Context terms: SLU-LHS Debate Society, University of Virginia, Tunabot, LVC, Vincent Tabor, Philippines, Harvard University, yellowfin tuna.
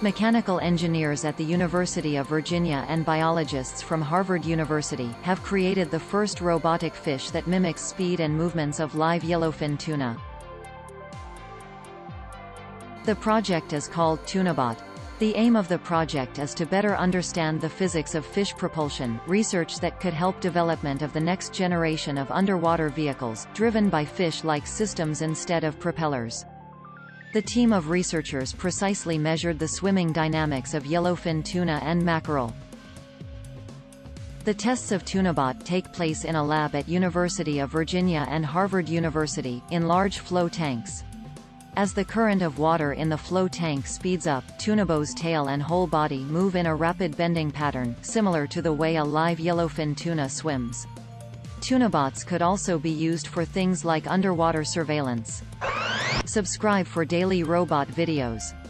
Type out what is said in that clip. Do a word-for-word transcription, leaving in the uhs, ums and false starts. Mechanical engineers at the University of Virginia and biologists from Harvard University have created the first robotic fish that mimics speed and movements of live yellowfin tuna. The project is called Tunabot. The aim of the project is to better understand the physics of fish propulsion, research that could help development of the next generation of underwater vehicles, driven by fish-like systems instead of propellers. The team of researchers precisely measured the swimming dynamics of yellowfin tuna and mackerel. The tests of Tunabot take place in a lab at University of Virginia and Harvard University, in large flow tanks. As the current of water in the flow tank speeds up, Tunabot's tail and whole body move in a rapid bending pattern, similar to the way a live yellowfin tuna swims. Tunabots could also be used for things like underwater surveillance. Subscribe for daily robot videos.